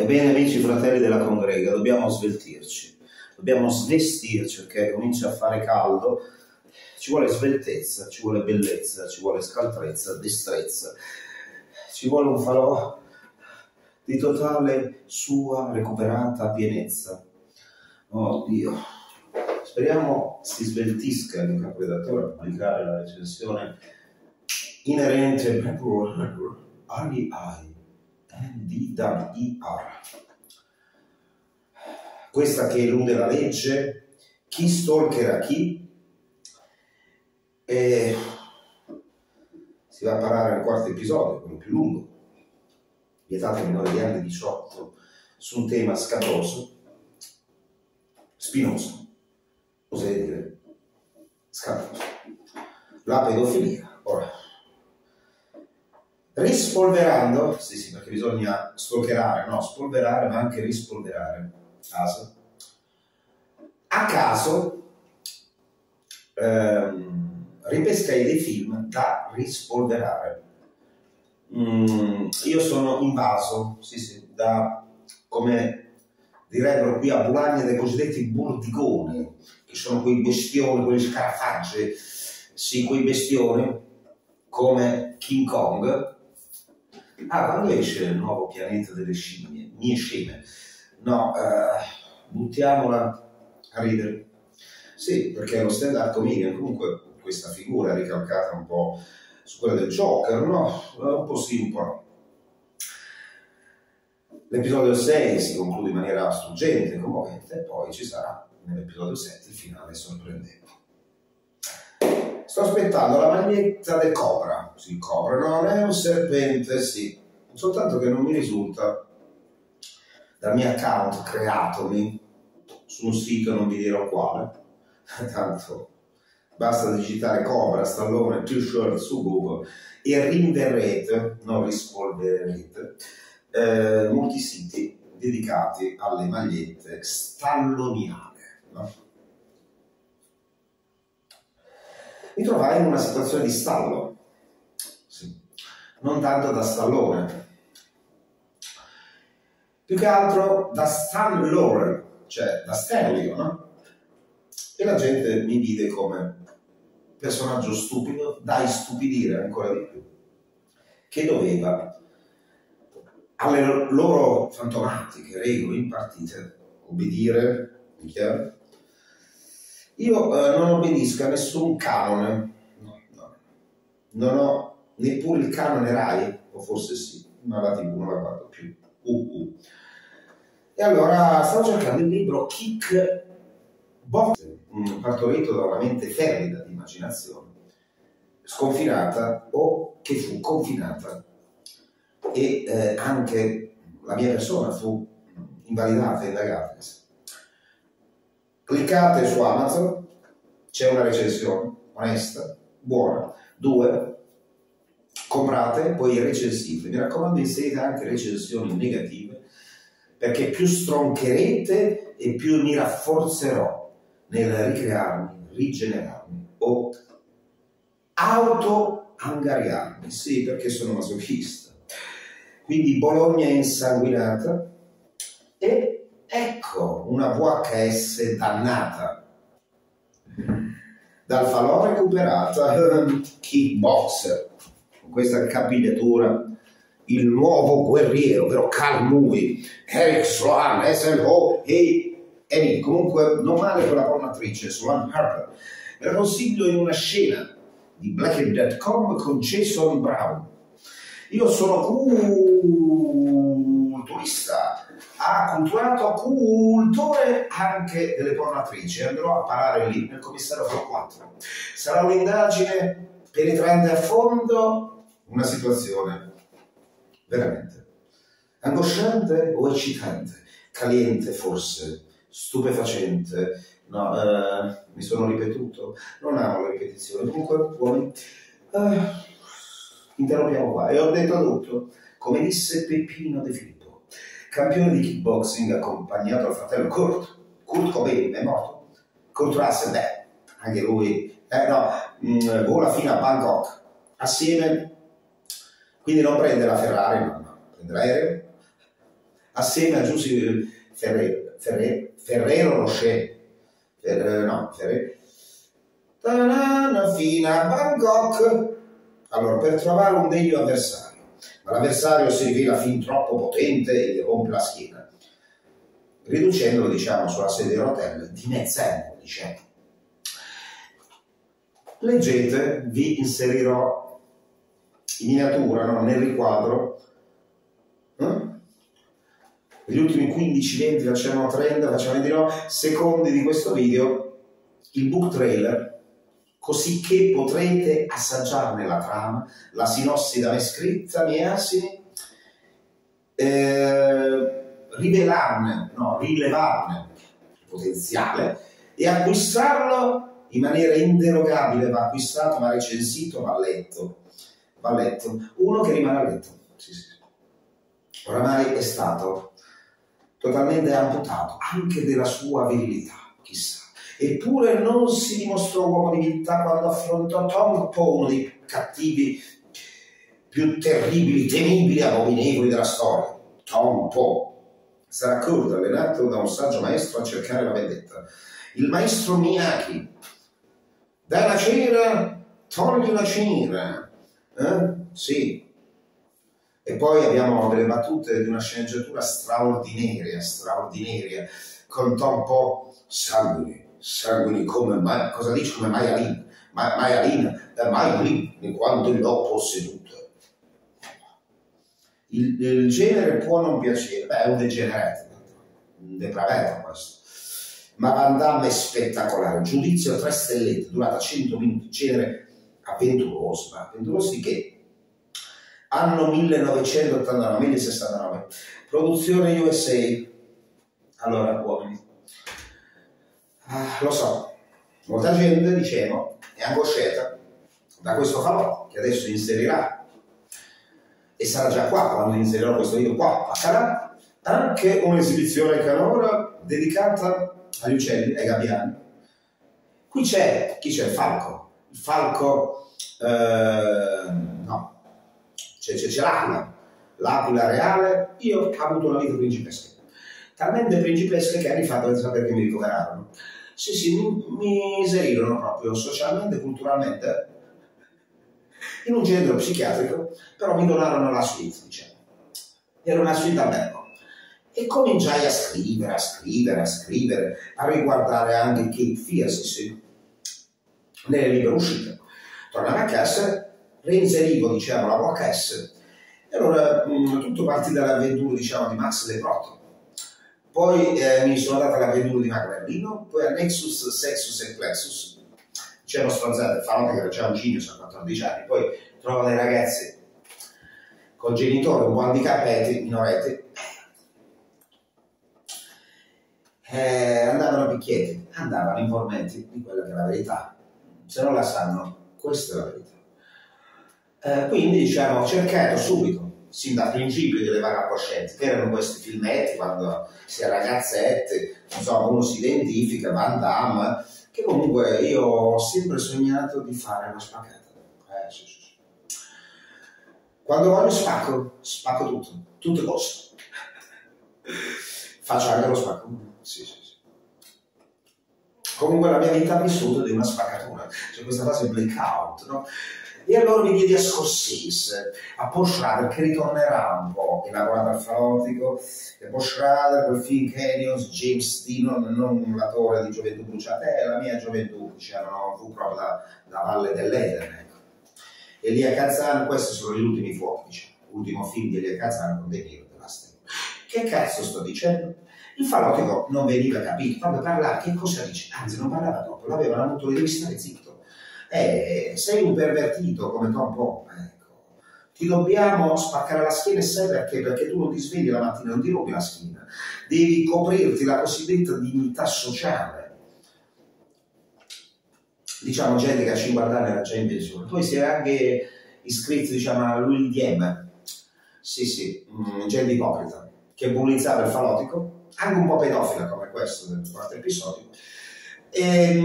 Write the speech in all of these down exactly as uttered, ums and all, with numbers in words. Ebbene, amici fratelli della congrega, dobbiamo sveltirci, dobbiamo svestirci perché comincia a fare caldo. Ci vuole sveltezza, ci vuole bellezza, ci vuole scaltrezza, destrezza, ci vuole un falò di totale sua recuperata pienezza. Oh Dio, speriamo si sveltisca il caporedattore a pubblicare la recensione inerente Ali Ai N D I R, questa che elude la legge, chi stalkerà chi, e si va a parare al quarto episodio, quello più lungo, vietato ai minori di anni diciotto, su un tema scabroso, spinoso, oserei dire scabroso, la pedofilia. Ora, rispolverando, sì sì, perché bisogna stalkerare, no, spolverare, ma anche rispolverare, caso, a caso, ehm, ripescai dei film da rispolverare. Mm, io sono invaso, sì, sì, da, come direbbero qui a Bologna, dai cosiddetti burdigoni, che sono quei bestioni, quegli scarafaggi, sì, quei bestioni come King Kong. Ah, quando esce il nuovo pianeta delle scimmie, mie scimmie, no, uh, buttiamola a ridere. Sì, perché è lo stand-up comedian, comunque. Questa figura ricalcata un po' su quella del Joker, no? Un po' sì, un po' no. L'episodio sei si conclude in maniera struggente e commovente, e poi ci sarà nell'episodio sette il finale sorprendente. Sto aspettando la maglietta del Cobra. Sì, il Cobra non è un serpente, sì, soltanto che non mi risulta dal mio account creatomi su un sito, non vi dirò quale, tanto. Basta digitare Cobra, Stallone, T-shirt su Google e rinverrete, non rispolverete, eh, molti siti dedicati alle magliette stalloniane. No? Mi trovai in una situazione di stallo, sì. Non tanto da Stallone, più che altro da Stallone, cioè da Stanlio, no? E la gente mi vide come personaggio stupido, da istupidire ancora di più, che doveva alle loro fantomatiche regole impartite obbedire, mi chiaro? Io eh, non obbedisco a nessun canone, no, no. Non ho neppure il canone Rai, o forse sì, ma la tivù non la guardo più. Uh, uh. E allora stavo cercando il libro KICKBOXER, partorito da una mente fervida di immaginazione, sconfinata o che fu confinata, e eh, anche la mia persona fu invalidata e indagata. Cliccate su Amazon, c'è una recensione onesta, buona. Due, comprate, poi recensite. Mi raccomando, inserite anche recensioni negative, perché più stroncherete e più mi rafforzerò nel ricrearmi, rigenerarmi o auto-angariarmi, sì, perché sono masochista. Quindi Bologna è insanguinata e ecco una V H S dannata, dal falò recuperata, KICKBOXER, con questa capigliatura, il nuovo guerriero, ovvero Carl Movie, Eric Sloan, S L O e E comunque non male quella pornatrice, Sloan Harper. La consiglio in una scena di Blacked punto com con Jason Brown. Io sono culturista, acculturato cultore anche delle pornatrici. Andrò a parare lì nel commissario Falò quattro. Sarà un'indagine penetrante a fondo, una situazione veramente angosciante o eccitante, caliente forse. Stupefacente, no, eh, mi sono ripetuto, non amo le ripetizioni, comunque poi eh, interrompiamo qua e ho detto tutto, come disse Peppino De Filippo, campione di kickboxing accompagnato dal fratello Kurt, Kurt Cobain è morto, Kurt Russell, beh, anche lui, eh no, mh, vola fino a Bangkok, assieme, quindi non prende la Ferrari, ma no, prende l'aereo, assieme a Giussi Ferrero, Ferrero, Ferrero Rocher, Ferrero, no, Ferrero, fino a Bangkok, allora, per trovare un degno avversario. Ma l'avversario si rivela fin troppo potente e gli rompe la schiena, riducendolo, diciamo, sulla sedia a rotelle di mezzo, diciamo. Leggete, vi inserirò in miniatura, no? Nel riquadro, eh? Gli ultimi quindici venti facciamo trenta, facciamo ventinove secondi di questo video, il book trailer, così che potrete assaggiarne la trama, la sinossi da me scritta, miei asini, eh, rivelarne, no, rilevarne il potenziale e acquistarlo in maniera inderogabile. Va acquistato, va recensito, va letto, va letto. Uno che rimane a letto, sì, sì. Oramai è stato totalmente amputato anche della sua virilità, chissà. Eppure non si dimostrò uomo di viltà quando affrontò Tong Po, uno dei cattivi più terribili, temibili, abominevoli della storia. Tong Po sarà corto, allenato da un saggio maestro a cercare la vendetta. Il maestro Miyagi, dai la cera, togli la cera, eh? Sì. E poi abbiamo delle battute di una sceneggiatura straordinaria, straordinaria, con Tong Po sangue. Sanguini come mai, cosa dice come maialina, Ma, maialina, eh, maialina, quando l'ho posseduto. Il, il genere può non piacere, beh è un degenerato, un depravato questo, ma Van Damme è spettacolare, giudizio tre stellette, durata cento minuti, genere avventuroso, ma avventurosi che? Anno millenovecentottantanove, mille sessantanove, produzione U S A, allora uomini. Ah, lo so, molta gente, dicevo, è angosciata da questo Falò che adesso inserirà, e sarà già qua quando inserirò questo video qua, sarà anche un'esibizione canora dedicata agli uccelli, ai gabbiani. Qui c'è, chi c'è? Il falco, il falco, eh, no, c'è l'aquila, l'aquila reale. Io ho avuto una vita principessa, talmente principessa che anni fa dovete sapere che mi ricoverarono. Sì, sì, mi iserirono proprio socialmente, culturalmente, in un centro psichiatrico, però mi donarono la suite, diciamo. Era una suite albergo. E cominciai a scrivere, a scrivere, a scrivere, a riguardare anche Cape Fear, sì, sì, nelle libere uscite. Tornavo a casa, reinserivo, diciamo, la V H S. E allora mh, tutto partì dall'avventura, diciamo, di Max Leprotto. Poi eh, mi sono data l'avventura di Marco Merlino, poi a Nexus, Sexus e Plexus, c'erano stronzate, Falò che era già un genio a quattordici anni, poi trovano dei ragazzi con genitori un po' handicappati, minoretti, eh, andavano a picchietti, andavano informenti di quella che è la verità, se non la sanno, questa è la verità. Eh, quindi diciamo, ho cercato subito, sin dal principio, di levare la coscienza, che erano questi filmetti quando si è ragazzette, insomma uno si identifica, Van Damme, che comunque io ho sempre sognato di fare una spaccata, eh, sì, sì, sì. Quando voglio spacco, spacco tutto, tutte cose, faccio anche lo spacco, sì, sì, sì. Comunque la mia vita ha vissuto di una spaccatura, c'è cioè questa fase blackout, no? E allora mi diedi a Scorsese, a Paul Schrader, che ritornerà un po', che lavorava al Falotico, e Paul Schrader, quel film Canyons, James Dean, non un attore di gioventù bruciata, è la mia gioventù, diciamo, fu proprio da, da Valle dell'Eden, ecco. Elia Kazan, questi sono gli ultimi fuochi, diciamo, l'ultimo film di Elia Kazan con De Niro, della Stanlio. Che cazzo sto dicendo? Il Falotico non veniva capito, quando parlava, che cosa dice? Anzi, non parlava troppo, l'avevano avuto, devi stare zitto. Eh, sei un pervertito come Tong Po, ecco. Ti dobbiamo spaccare la schiena, e sai perché? Perché tu non ti svegli la mattina, non ti rompi la schiena, devi coprirti la cosiddetta dignità sociale. Diciamo, gente che a cinquanta anni era già in pensione, poi si era anche iscritto, diciamo, all'U I D M, sì, sì, mh, gente ipocrita che bullizzava il Falotico, anche un po' pedofila come questo nel quarto episodio. E,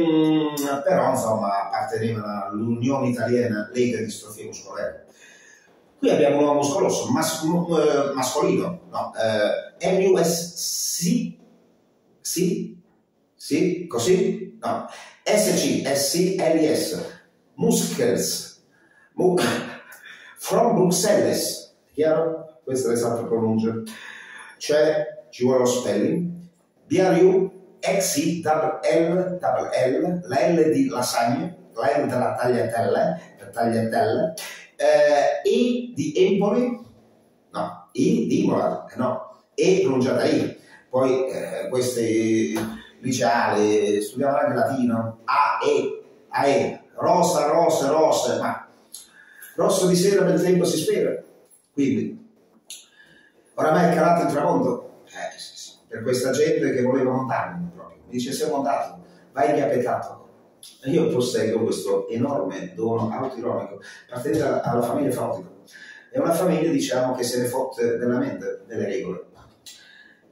però insomma apparteneva all'Unione Italiana Lega Distrofia Muscolare, Qui abbiamo un uomo muscoloso, mas uh, mascolino, no? Uh, M U S C? Sì? Sì? Così? No. S C S C L S. Muscles. Mu From Bruxelles. Chiaro? Questo è l'esatto pronuncia. Cioè, ci vuole lo spelling. B R U X I L L, la L di lasagne, la L della tagliatelle, per tagliatelle, eh, I di Empoli, no, I di Imola, no, E pronunciata I. Poi eh, questi liceali studiavano anche latino, A E, A E, rosa, rosa, rosa, ma rosso di sera per il tempo si spera. Quindi, oramai è calato il tramonto. Eh, sì, sì. Per questa gente che voleva montarmi proprio, mi dice sei montato, vai chiappettato. E io posseggo questo enorme dono autironico, partendo dalla famiglia Fautica. È una famiglia, diciamo, che se ne fotte della mente, delle regole,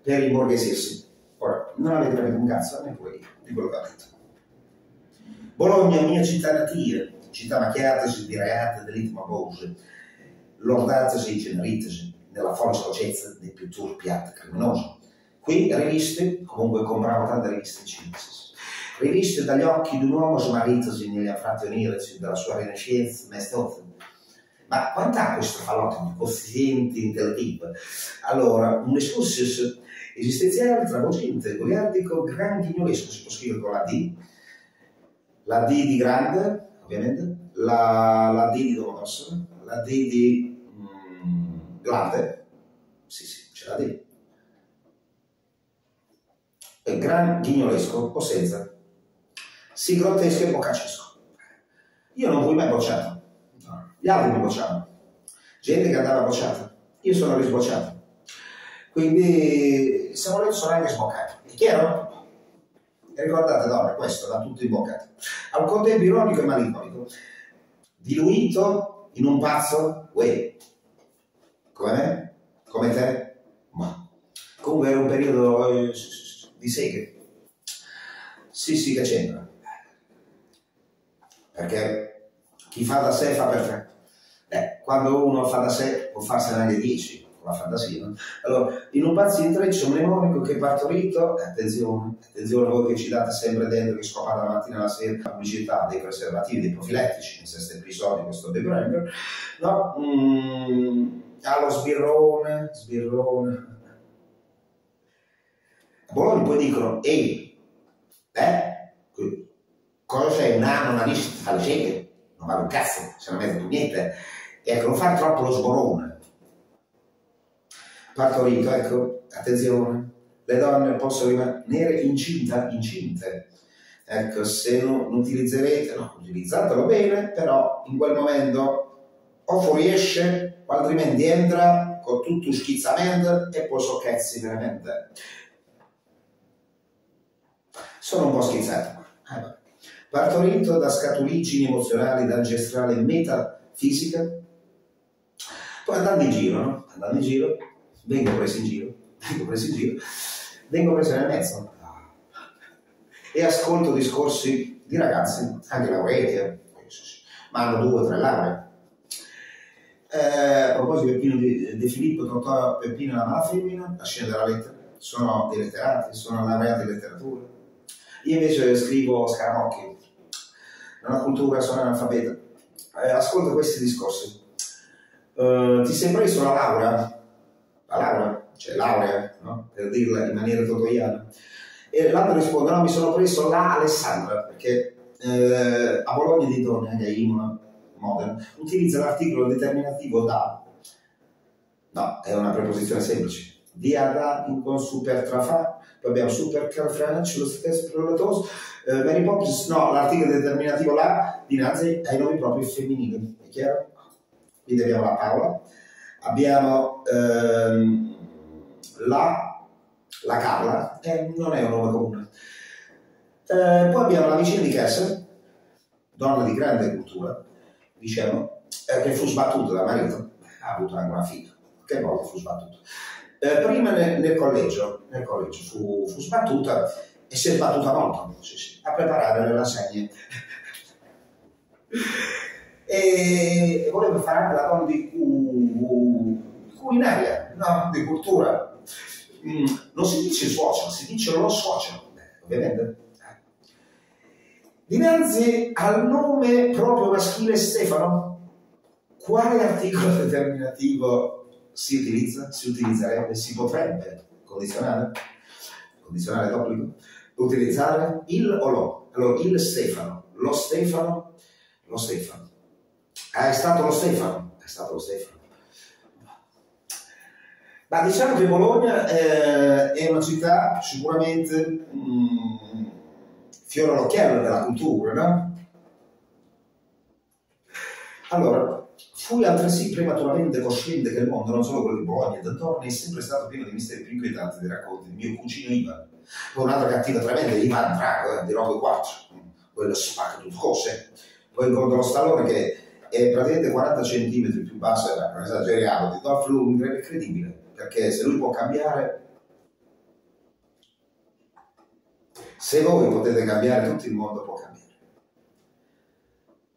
per imborghesirsi. Ora, non avete capito un cazzo, neppure io, di quello che ho detto. Bologna, mia città natia, città macchiatasi di reati dell'itma mabose, lordatasi, generitasi, nella forza cocezza dei più turpi atti criminosi. Qui riviste, comunque compravo tante riviste cinesi, riviste dagli occhi di un uomo smarritosi negli affratti onirici della sua Renaissance mestofen. Ma quant'ha questo falò di quoziente intellettivo? Allora, un excursus esistenziale tragocente, goliardico, gran ghignoresco, si può scrivere con la D, la D di grande, ovviamente, la, la D di Domodossera, la D di mm, grande, sì sì, c'è la D. Gran ghignolesco o senza, sì grottesco e boccacesco. Io non fui mai bocciato, gli altri mi bocciavano, gente che andava bocciata, io sono risbocciato, quindi se volete sono anche sboccato, è chiaro? E ricordate donne, questo da tutti i boccati, al contempo ironico e malinconico, diluito in un pazzo, uè, come me, come te, ma comunque era un periodo... Eh, sì, sì. Di seghe. Sì, sì, che c'entra. Perché chi fa da sé fa per tre. Eh, quando uno fa da sé può farsene anche dieci, con la fantasia. No? Allora, in un pazzo intreccio mnemonico che è partorito, attenzione, attenzione voi che ci date sempre dentro, che scopate la mattina e la sera, la pubblicità dei preservativi, dei profilettici, in questo episodio, questo Big Ranger, no? Mm, allo sbirrone, sbirrone... Bologna poi dicono, ehi, eh, cosa c'è un anno, una lista, fa le cieche, non vale un cazzo, se non mette più niente, ecco, non fare troppo lo sborone. Partorito, ecco, attenzione, le donne possono rimanere incinta, incinte, ecco, se non utilizzerete, no, utilizzatelo bene, però in quel momento o fuoriesce, o altrimenti entra con tutto schizzamento e poi socchezzi veramente. Sono un po' schizzato. Ah, partorito da scaturigini emozionali, da ancestrale metafisica, poi andando in giro, no? Andando in giro, vengo preso in giro, vengo preso in giro, vengo preso nel mezzo e ascolto discorsi di ragazzi, anche laureati, ma hanno due o tre lauree. Eh, a proposito, Peppino De Filippo, Totò, Peppino e la mala femmina, la scena della lettera, sono dei letterati, sono laureati in letteratura. Io invece scrivo scaramocchi, non ho cultura, sono analfabeta. Eh, ascolto questi discorsi. Uh, ti sei preso la laurea? La laurea? Cioè laurea, no? Per dirla in maniera totoiana. E l'altro risponde, no, mi sono preso la Alessandra, perché eh, a Bologna di Donne, anche a Imola, Modena, utilizza l'articolo determinativo da. No, è una preposizione semplice. Via da, con super trafà, poi abbiamo super calfranci, lo stesso prolatoso, eh, Mary Poppins, no, l'articolo determinativo là, dinanzi ai nomi propri femminili, è chiaro? Quindi abbiamo la Paola, abbiamo ehm, la, la Carla, eh, non è un nome comune. Eh, poi abbiamo la vicina di Kessler, donna di grande cultura, diciamo, eh, che fu sbattuta da marito, ha avuto anche una figlia, che volta fu sbattuta. Eh, prima nel, nel collegio, nel collegio fu, fu sbattuta e si è sbattuta molto, sì, sì, a preparare le lasagne e volevo fare anche la donna di cu... culinaria, no, di cultura. Mm, non si dice suocero, si dice loro suocero, ovviamente. Dinanzi al nome proprio maschile Stefano, quale articolo determinativo si utilizza? Si utilizzerebbe, si potrebbe, condizionale, condizionale d'obbligo, utilizzare il o lo. Allora, il Stefano, lo Stefano, lo Stefano. Ah, è stato lo Stefano, è stato lo Stefano. Ma diciamo che Bologna eh, è una città sicuramente mm, fiore all'occhiello della cultura, no? Allora, fui altresì prematuramente cosciente che il mondo, non solo quello di Bologna e dintorni, è sempre stato pieno di misteri più inquietanti dei racconti di mio cugino Ivan, poi un'altra cattiva tremenda di Ivan Drago, eh, di Rocky quattro, quello spacca tutte cose, poi ricordo lo Stallone che è praticamente quaranta centimetri più basso, era esagerato, di Dolph Lundgren, incredibile. Perché se lui può cambiare, se voi potete cambiare, tutto il mondo può cambiare.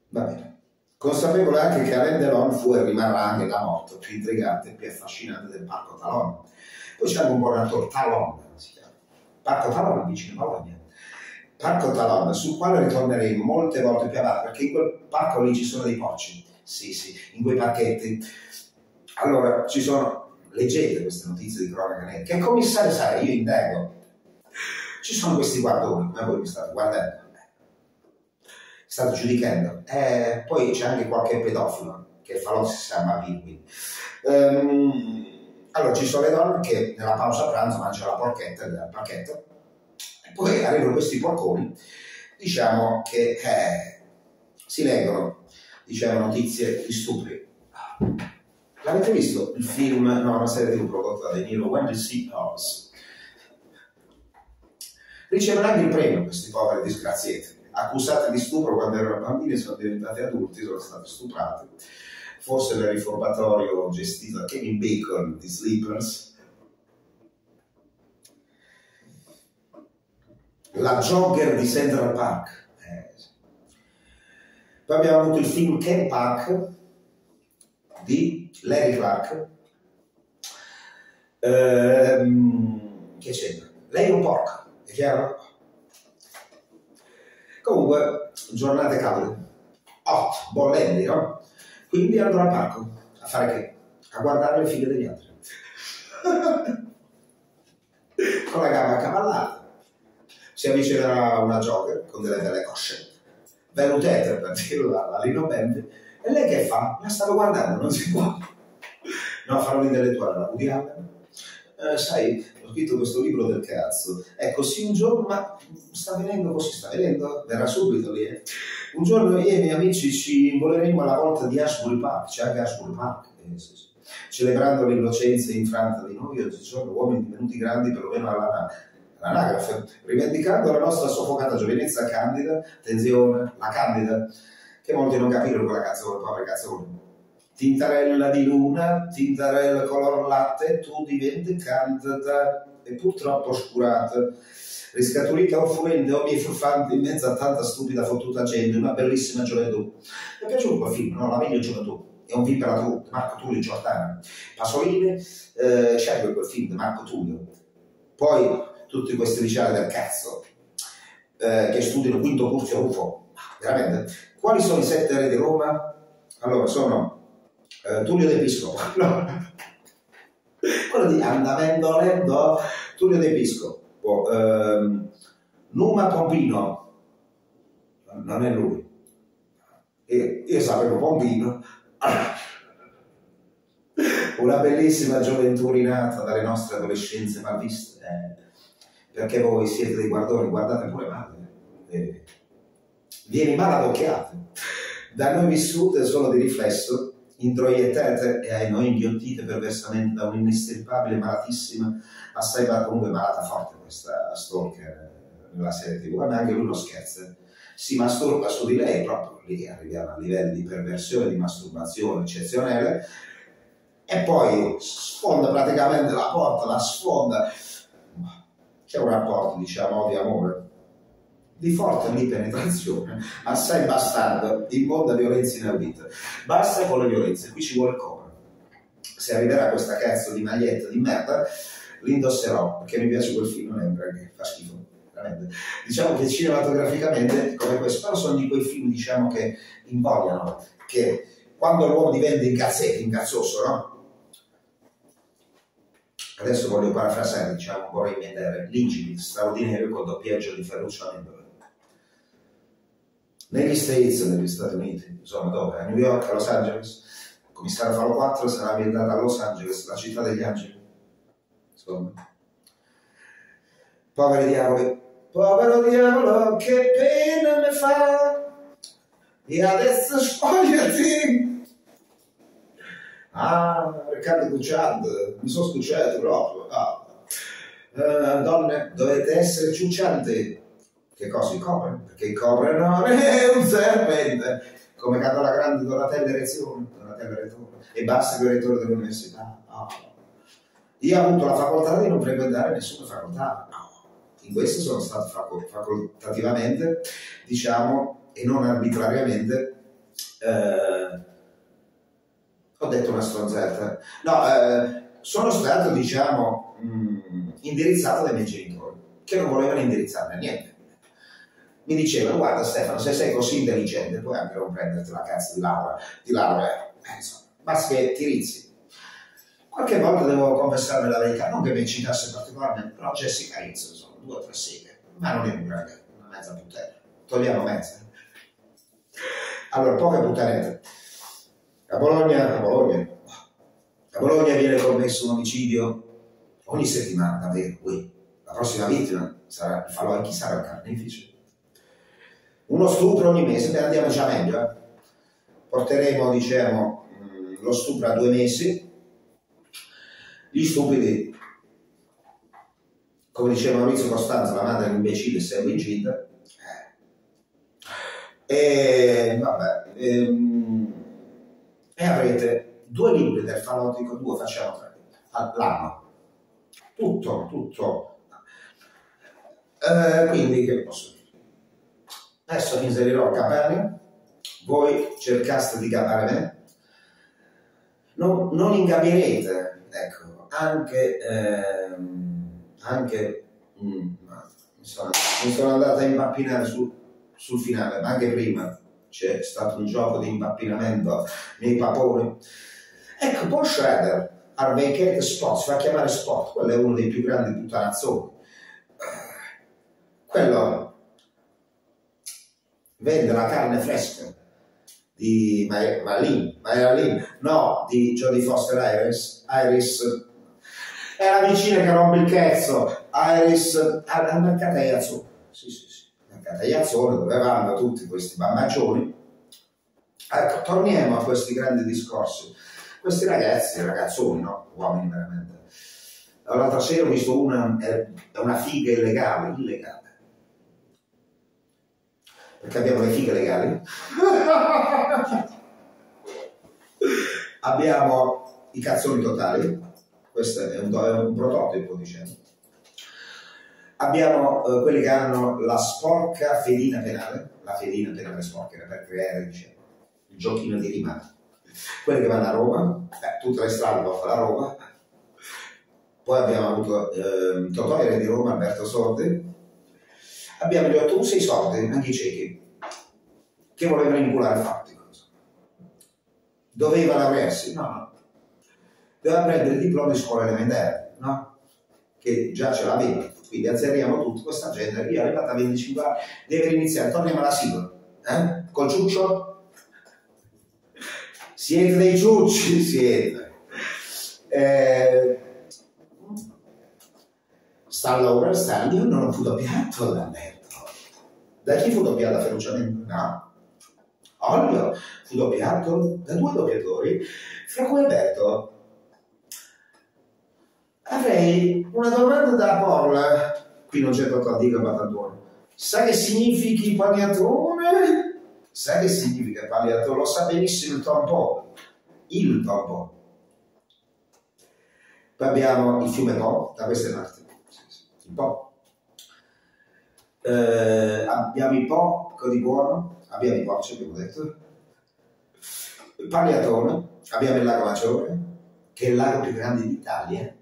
Va bene. Consapevole anche che Alain Delon fu e rimarrà anche la morte più intrigante e più affascinante del Parco Talon. Poi c'è anche un governatore Talon, si chiama. Parco Talon, vicino a Bologna. Parco Talon, sul quale ritornerei molte volte più avanti, perché in quel parco lì ci sono dei porci. Sì, sì, in quei parchetti. Allora, ci sono... Leggete queste notizie di cronaca nera. Che commissario sai, io indago. Ci sono questi guardoni, ma voi mi state guardando. State giudicando. Eh, poi c'è anche qualche pedofilo, che Falò si chiama Big. Um, allora, ci sono le donne che nella pausa pranzo mangiano la porchetta del pacchetto. E poi arrivano questi porconi, diciamo che eh, si leggono, diciamo, notizie di stupri. L'avete visto il film, no, una serie di prodotta da De Niro, When the Sea Calls? Riceveranno anche il premio questi poveri disgraziati, accusati di stupro quando erano bambini e sono diventati adulti, sono stati stuprati. Forse nel riformatorio gestito da Kevin Bacon di Sleepers. La jogger di Central Park. Eh. Poi abbiamo avuto il film Ken Park di Larry Clark, ehm, che c'entra? Lei è un porco, è chiaro? Comunque, giornate calde, hot, bollenti, no? Quindi andrò al parco, a fare che? A guardare le figlie degli altri. Con la gamba accavallata. Si avvicinerà una jogger con delle belle cosce, venutete per dirla la Lino Band. E lei che fa? La stavo guardando, non si può. No, farò l'intellettuale, la budiamo. Eh, sai, ho scritto questo libro del cazzo. Ecco, sì, un giorno, ma sta venendo così, sta venendo, verrà subito lì. Eh. Un giorno io e i miei amici ci involeremo alla volta di Asbury Park, c'è anche Asbury Park, eh, sì, sì. Celebrando l'innocenza infranta di noi, oggigiorno uomini divenuti grandi perlomeno alla all'anagrafe, rivendicando la nostra soffocata giovinezza candida, attenzione, la candida, che molti non capirono quella canzone, povera canzone. Tintarella di luna, tintarella color latte, tu diventi cantata e purtroppo oscurata, riscaturita o fluente o bifurfante in mezzo a tanta stupida fottuta gente, una bellissima gioventù. Mi è piaciuto quel film, no? La meglio gioventù. È un film per adulti, Marco Tullio Giordana. Pasolini, eh, c'è anche quel film, Marco Tullio. Poi tutti questi liceali del cazzo, eh, che studiano quinto curso U F O, veramente. Quali sono i sette re di Roma? Allora, sono eh, Tullio De Piscopo, quello di Andamento Lento, Tullio De Piscopo, eh, Numa Pompino, non è lui, e, io sapevo Pompino, una bellissima gioventù rinata dalle nostre adolescenze malviste, eh, perché voi siete dei guardoni, guardate pure male. Eh. Vieni male ad occhiate, da noi vissute solo di riflesso, introiettate e ai noi inghiottite perversamente da un'inestirpabile malatissima, assai comunque malata forte questa stalker nella serie tivù, ma anche lui non scherza, si masturba su di lei, proprio lì arriviamo a livelli di perversione, di masturbazione eccezionale, e poi sfonda praticamente la porta, la sfonda, c'è un rapporto diciamo di amore. di forza di penetrazione, assai bastarda, di fonda violenza inaudita. Basta con la violenza, qui ci vuole Cobra. Se arriverà questa cazzo di maglietta di merda, l'indosserò, perché mi piace quel film, non è perché fa schifo. Diciamo che cinematograficamente come questo, però sono di quei film, diciamo, che invogliano, che quando l'uomo diventa incazzetto, incazzoso, no? Adesso voglio parafrasare, diciamo, vorrei vedere l'ingegno straordinario col doppiaggio di Ferruccio Amendolini. Negli States, negli Stati Uniti, insomma, dove? A New York, a Los Angeles, il commissario Falò quattro sarà ambientato a Los Angeles, la città degli angeli, insomma. Poveri diavoli, povero diavolo, che pena mi fa, e adesso spogliati! Ah, Riccardo Cucciante, mi sono scucciato proprio. Ah. Eh, donne, dovete essere ciuccianti. Che cosa? I Cobra? Perché il Cobra non è un serpente, come cantò la grande Donatella Rettore, Donatella Rettore, e basta che il rettore dell'università. Ah. Io ho avuto la facoltà di non frequentare nessuna facoltà. In questo sono stato facolt facoltativamente, diciamo, e non arbitrariamente, eh, ho detto una stronzata. No, eh, sono stato, diciamo, mh, indirizzato dai miei genitori, che non volevano indirizzarmi a niente. Mi dicevano, guarda Stefano, se sei così intelligente, puoi anche non prenderti la cazzo di laurea, di laurea, eh, insomma, basta che ti rizzi. Qualche volta devo confessarmi la verità, non che mi incitasse particolarmente, però Jessica Rizzo, insomma. Due o tre seghe, ma non è un grande, una mezza puttana, togliamo mezza. Allora, poche puttanette. A Bologna, a Bologna, a Bologna viene commesso un omicidio ogni settimana, davvero, qui. La prossima vittima sarà il Falò, chi sarà il carnefice? Uno stupro ogni mese, ne andiamo già meglio, eh? Porteremo, diciamo, lo stupro a due mesi, gli stupidi. Come diceva Maurizio Costanza, la madre è un imbecille, sei incinta. E vabbè, e, e avrete due libri del Falò, dico due, facciamo tre all'anno. Tutto, tutto. Eh, quindi, che posso dire? Adesso mi inserirò a capare, voi cercaste di capare me, non, non ingabirete, ecco, anche. Eh, anche mh, mi, sono, mi sono andata a impappinare su, sul finale, ma anche prima c'è stato un gioco di impappinamento nei paponi. Ecco, Paul Schrader al vecchietto Spot, si fa chiamare Spot, quello è uno dei più grandi puttanazzoni. Quello vende la carne fresca di Marilyn, Marilyn, no, di Jodie Foster Iris, Iris è la vicina che rompe il cazzo, Iris, al mercato Iazzone. Sì, sì, sì, mercato Iazzone, dove vanno tutti questi bambaccioni. Ecco, torniamo a questi grandi discorsi. Questi ragazzi, ragazzoni, no? Uomini veramente. L'altra sera ho visto una, una figa illegale, illegale. Perché abbiamo le fighe legali. Abbiamo i cazzoni totali. Questo è un, è un prototipo, diciamo. Abbiamo eh, quelli che hanno la sporca fedina penale, la fedina penale sporca era per creare, diciamo, il giochino di rimani. Quelli che vanno a Roma, eh, tutte le strade portano a Roma. Poi abbiamo avuto eh, Totò era di Roma, Alberto Sordi. Abbiamo gli ottusi, i sordi, anche i ciechi, che volevano inculare fatti. Doveva laurearsi? No, no. Doveva prendere il diploma di scuola elementare, no? Che già ce l'aveva, quindi azzeriamo tutto, questa gente che è arrivata a venticinque anni, deve iniziare, torniamo alla sigla, eh? Col ciuccio? Siete dei ciucci, siete! Eh... Stallone, Stanlio, non fu doppiato l'Alberto. Da chi fu doppiato ferocemente? No. Olio fu doppiato da due doppiatori, fra cui Alberto. Avrei una domanda da porla, qui non c'è troppo a dire, ma tanto. Sa che significhi pagliatone? Sa che significa pagliatone? Lo sa benissimo il Tong Po. Il Tong Po. Poi abbiamo il fiume Po, da queste parti. Il Po. eh, abbiamo i po', di buono, abbiamo i porci, abbiamo detto, Pagliatone, abbiamo il lago Maggiore, che è il lago più grande d'Italia,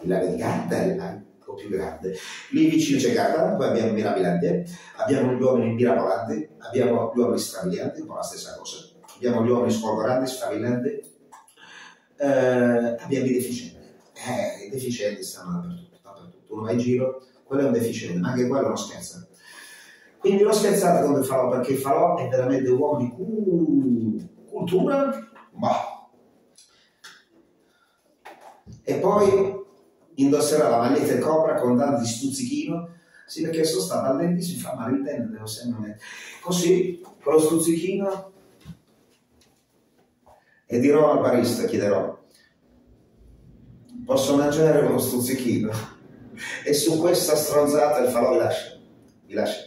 il lago di carta è il lago più grande, lì vicino c'è Carta, poi abbiamo Mirabilante, abbiamo gli uomini mirabolanti, abbiamo gli uomini strabilianti, un po' la stessa cosa, abbiamo gli uomini sfolgoranti, strabilianti, eh, abbiamo i deficienti, eh, i deficienti stanno dappertutto, dappertutto, uno va in giro, quello è un deficiente, ma anche quello non scherza. Quindi l'ho scherzata contro il Falò, perché il Falò è veramente un uomo di cu... cultura, ma... E poi indosserà la maglietta e Cobra con tanto di stuzzichino, sì, perché sono stato al dentista, mi fa male il dente, devo sempre mettere. Così, con lo stuzzichino, e dirò al barista, chiederò, posso mangiare uno stuzzichino? E su questa stronzata il Falò vi lascia, vi lascia.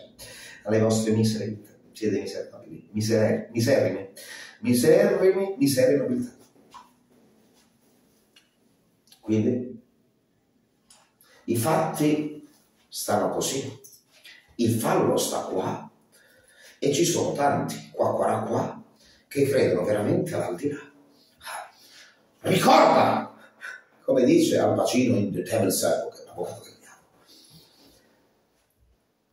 Alle vostre misere vite, siete miserabili, miserrimi, miserrimi, miserrimi, miserabilità. Quindi, i fatti stanno così, il Falò sta qua, e ci sono tanti, qua, qua, qua, che credono veramente all'aldilà. Ricorda, come dice Al Pacino in The Devil's Advocate, che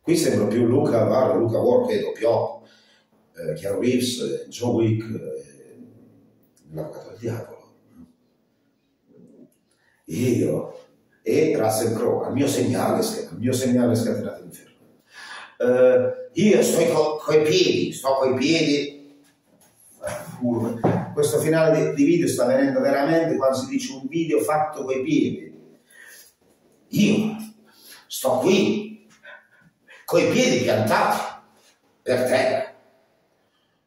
qui sembra più Luca Ward, Luca Ward che doppiò, eh, Chiaro Reeves, eh, John Wick, eh, l'avvocato del diavolo, io e Russell Crowe, al mio segnale, al mio segnale scatenato l'inferno. Eh, io sto co coi piedi, sto coi piedi, eh, questo finale di, di video sta venendo veramente quando si dice un video fatto coi piedi. Io sto qui, coi piedi piantati per terra,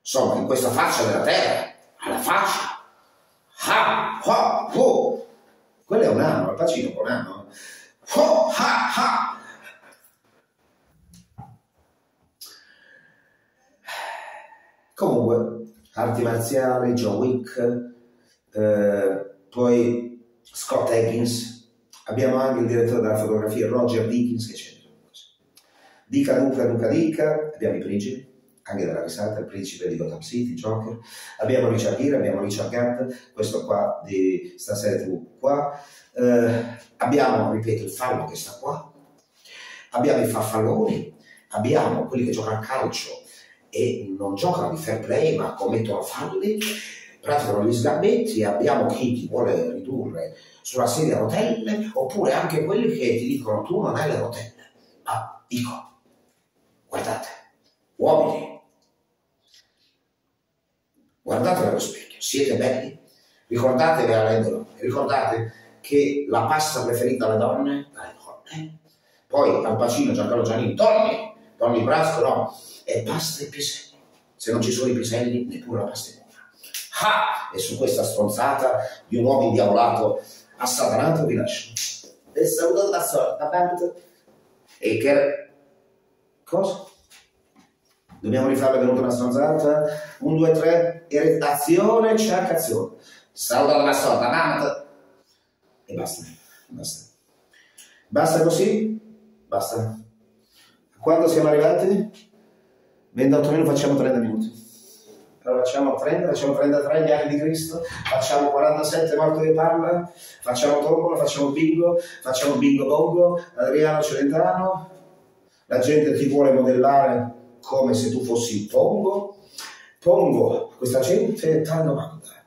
insomma, in questa faccia della terra, alla faccia, ha, ha, ho, quello è un anno, Al Pacino con un anno, ho, ha, ha. Comunque, arti marziali, John Wick, eh, poi Scott Adkins, abbiamo anche il direttore della fotografia, Roger Deakins, che c'è. Dica Luca, Luca Dica, abbiamo i principi, anche della risata, il principe di Gotham City, Joker, abbiamo Richard Gere, abbiamo Richard Gant, questo qua di stasera tivù qua, eh, abbiamo, ripeto, il Falò che sta qua, abbiamo i farfalloni, abbiamo quelli che giocano a calcio e non giocano di fair play ma commettono falli, praticano gli sgambetti, abbiamo chi ti vuole ridurre sulla sedia a rotelle, oppure anche quelli che ti dicono tu non hai le rotelle, ma dico, guardate, uomini, guardate allo specchio, siete belli, ricordatevi Alain Delon, ricordate che la pasta preferita alle donne, alle donne, poi Al Pacino, Giancarlo Giannini, donne, donne Brasco, no, è pasta e piselli, se non ci sono i piselli neppure la pasta è buona. Ah, e su questa stronzata di un uomo indiavolato assatanato vi lascio. E saluto da solo, da tanto, e che... Cosa? Dobbiamo rifarla venuta una stronzata? Un, due, tre, erettazione, cercazione. Saluta la bastonata, mamma. E basta, basta. Basta così? Basta. Quando siamo arrivati? ventotto minuti, facciamo trenta minuti. Allora facciamo trenta, facciamo trentatré gli anni di Cristo, facciamo quarantasette morti che parla, facciamo tombola, facciamo bingo, facciamo bingo bongo, Adriano Celentano. La gente ti vuole modellare come se tu fossi Pongo. Pongo, questa gente ti domanda.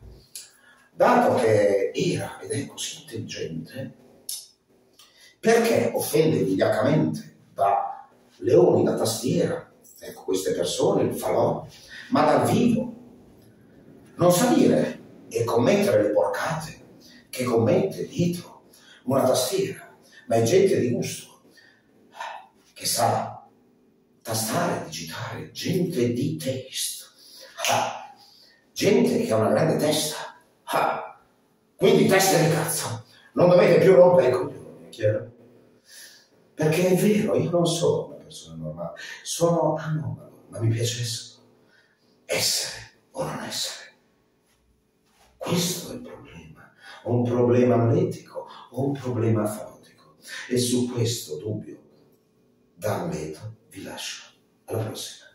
Dato che era ed è così intelligente, perché offende vigliaccamente da leoni, da tastiera, ecco queste persone, il Falò, ma dal vivo? Non salire e commettere le porcate che commette dietro una tastiera, ma è gente di gusto, che sa tastare, digitare, gente di taste, ah, gente che ha una grande testa, ah, quindi testa di cazzo, non dovete più rompere i coglioni, è chiaro? Perché è vero, io non sono una persona normale, sono anomalo, ma mi piace essere o non essere. Questo è il problema, ho un problema amletico, ho un problema falotico, e su questo dubbio Da Amleto vi lascio. Alla prossima.